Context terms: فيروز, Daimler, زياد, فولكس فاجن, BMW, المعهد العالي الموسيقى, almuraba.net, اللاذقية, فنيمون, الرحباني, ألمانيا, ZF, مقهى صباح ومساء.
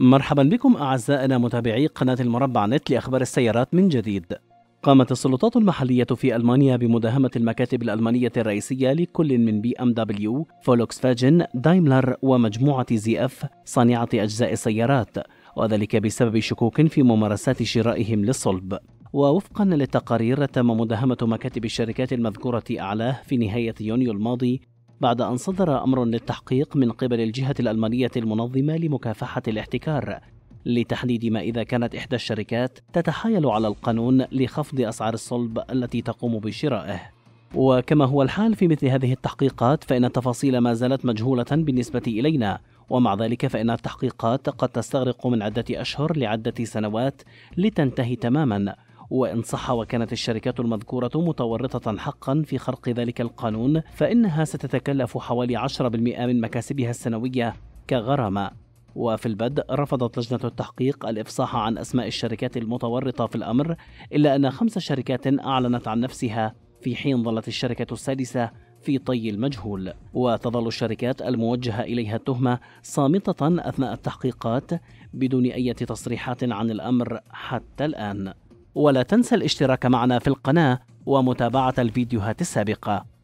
مرحبا بكم أعزائنا متابعي قناة المربع نت لأخبار السيارات من جديد. قامت السلطات المحلية في ألمانيا بمداهمة المكاتب الألمانية الرئيسية لكل من BMW، فولكسفاجن، دايملر ومجموعة ZF صانعة أجزاء السيارات، وذلك بسبب شكوك في ممارسات شرائهم للصلب. ووفقا للتقارير تم مداهمة مكاتب الشركات المذكورة أعلاه في نهاية يونيو الماضي، بعد أن صدر أمر للتحقيق من قبل الجهة الألمانية المنظمة لمكافحة الاحتكار لتحديد ما إذا كانت إحدى الشركات تتحايل على القانون لخفض أسعار الصلب التي تقوم بشرائه. وكما هو الحال في مثل هذه التحقيقات، فإن التفاصيل ما زالت مجهولة بالنسبة إلينا، ومع ذلك فإن التحقيقات قد تستغرق من عدة أشهر لعدة سنوات لتنتهي تماماً، وإن صح وكانت الشركات المذكورة متورطة حقا في خرق ذلك القانون، فإنها ستتكلف حوالي 10% من مكاسبها السنوية كغرامة. وفي البدء رفضت لجنة التحقيق الإفصاح عن أسماء الشركات المتورطة في الأمر، إلا أن 5 شركات أعلنت عن نفسها، في حين ظلت الشركة السادسة في طي المجهول. وتظل الشركات الموجهة إليها التهمة صامتة أثناء التحقيقات بدون أي تصريحات عن الأمر حتى الآن. ولا تنسى الاشتراك معنا في القناة ومتابعة الفيديوهات السابقة.